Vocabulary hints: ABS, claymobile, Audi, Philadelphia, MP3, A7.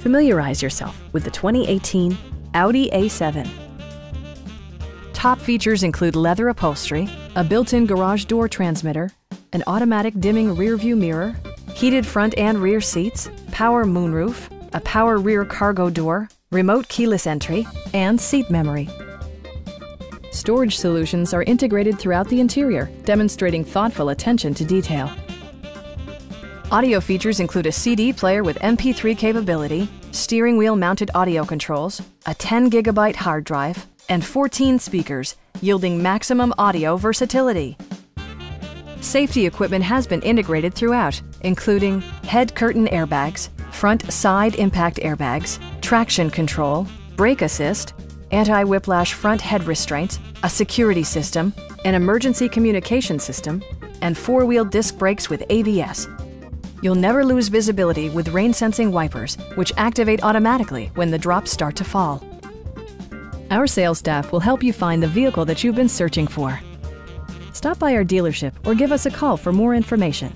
Familiarize yourself with the 2018 Audi A7. Top features include leather upholstery, a built-in garage door transmitter, an automatic dimming rear-view mirror, heated front and rear seats, power moonroof, a power rear cargo door, remote keyless entry, and seat memory. Storage solutions are integrated throughout the interior, demonstrating thoughtful attention to detail. Audio features include a CD player with MP3 capability, steering wheel mounted audio controls, a 10-gigabyte hard drive, and 14 speakers, yielding maximum audio versatility. Safety equipment has been integrated throughout, including head curtain airbags, front side impact airbags, traction control, brake assist, anti-whiplash front head restraints, a security system, an emergency communication system, and four-wheel disc brakes with ABS. You'll never lose visibility with rain-sensing wipers, which activate automatically when the drops start to fall. Our sales staff will help you find the vehicle that you've been searching for. Stop by our dealership or give us a call for more information.